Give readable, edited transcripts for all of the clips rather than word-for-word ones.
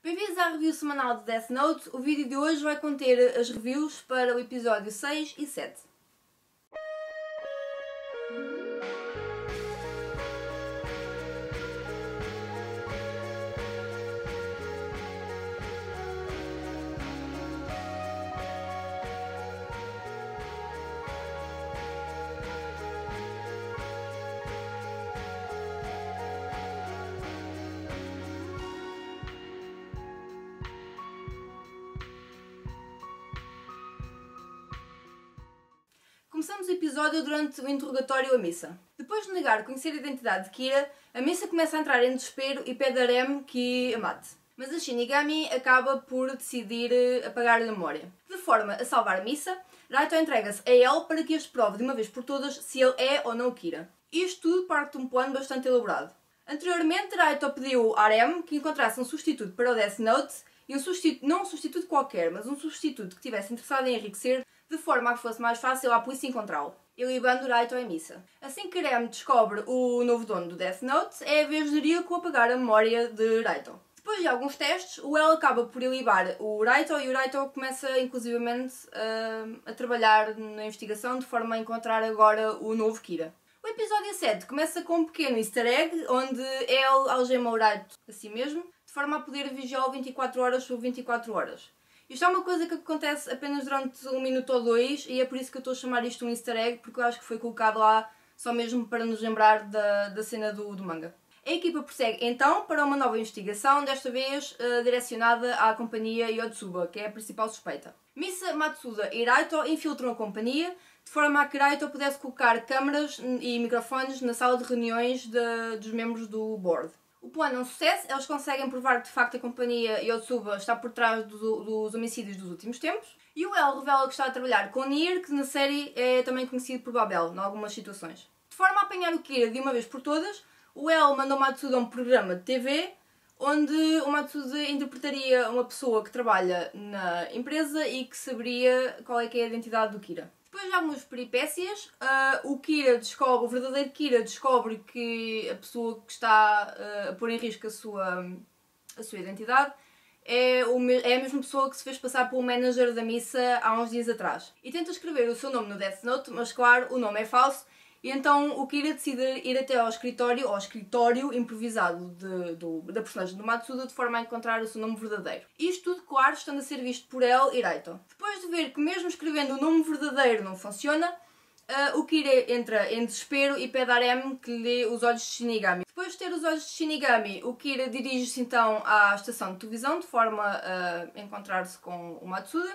Bem-vindos à review semanal de Death Note. O vídeo de hoje vai conter as reviews para o episódio 6 e 7. Começamos o episódio durante o interrogatório a Missa. Depois de negar conhecer a identidade de Kira, a Missa começa a entrar em desespero e pede a Rem que a mate. Mas a Shinigami acaba por decidir apagar-lhe a memória. De forma a salvar a Missa, Raito entrega-se a El para que este prove de uma vez por todas se ele é ou não o Kira. Isto tudo parte de um plano bastante elaborado. Anteriormente, Raito pediu a Rem que encontrasse um substituto para o Death Note, e não um substituto qualquer, mas um substituto que estivesse interessado em enriquecer de forma a que fosse mais fácil à polícia encontrá-lo, ilibando o Raito à Missa. Assim que Rem descobre o novo dono do Death Note, é a vez de Ria apagar a memória de Raito. Depois de alguns testes, o El acaba por ilibar o Raito e o Raito começa inclusivamente a trabalhar na investigação de forma a encontrar agora o novo Kira. O episódio 7 começa com um pequeno easter egg, onde El algema o Raito a si mesmo, de forma a poder vigiá-lo 24 horas sobre 24 horas. Isto é uma coisa que acontece apenas durante um minuto ou dois e é por isso que eu estou a chamar isto um easter egg, porque eu acho que foi colocado lá só mesmo para nos lembrar da cena do manga. A equipa prossegue então para uma nova investigação, desta vez direcionada à companhia Yotsuba, que é a principal suspeita. Misa Matsuda e Raito infiltram a companhia de forma a que Raito pudesse colocar câmaras e microfones na sala de reuniões dos membros do board. O plano é um sucesso, eles conseguem provar que de facto a companhia Yotsuba está por trás dos homicídios dos últimos tempos. E o El revela que está a trabalhar com Near, que na série é também conhecido por Babel, em algumas situações. De forma a apanhar o Kira de uma vez por todas, o El mandou o Matsuda a um programa de TV, onde o Matsuda interpretaria uma pessoa que trabalha na empresa e que saberia qual é que é a identidade do Kira. Depois de algumas peripécias, o verdadeiro Kira descobre que a pessoa que está a pôr em risco a sua identidade é a mesma pessoa que se fez passar pelo manager da Missa há uns dias atrás. E tenta escrever o seu nome no Death Note, mas claro, o nome é falso, e então o Kira decide ir até ao escritório improvisado da personagem do Matsuda, de forma a encontrar o seu nome verdadeiro. Isto tudo, claro, estando a ser visto por El e Raito. Depois de ver que mesmo escrevendo o nome verdadeiro não funciona, o Kira entra em desespero e pede a Rem que lhe dê os olhos de Shinigami. Depois de ter os olhos de Shinigami, o Kira dirige-se então à estação de televisão, de forma a encontrar-se com o Matsuda.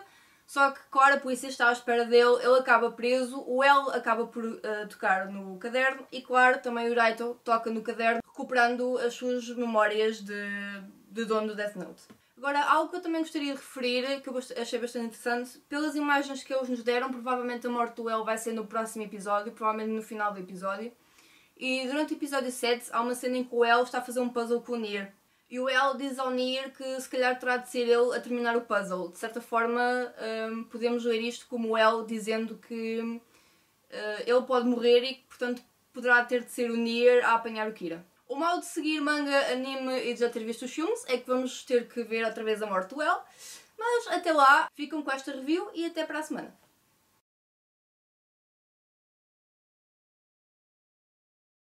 Só que, claro, a polícia está à espera dele, ele acaba preso, o El acaba por tocar no caderno e, claro, também o Raito toca no caderno, recuperando as suas memórias de dono do Death Note. Agora, algo que eu também gostaria de referir, que eu achei bastante interessante, pelas imagens que eles nos deram, provavelmente a morte do El vai ser no próximo episódio, provavelmente no final do episódio. E durante o episódio 7 há uma cena em que o El está a fazer um puzzle com o Near. E o El diz ao Near que se calhar terá de ser ele a terminar o puzzle. De certa forma, podemos ler isto como o El dizendo que ele pode morrer e que, portanto, poderá ter de ser o Near a apanhar o Kira. O mal de seguir manga, anime e de já ter visto os filmes é que vamos ter que ver outra vez a morte do El. Mas até lá, ficam com esta review e até para a semana.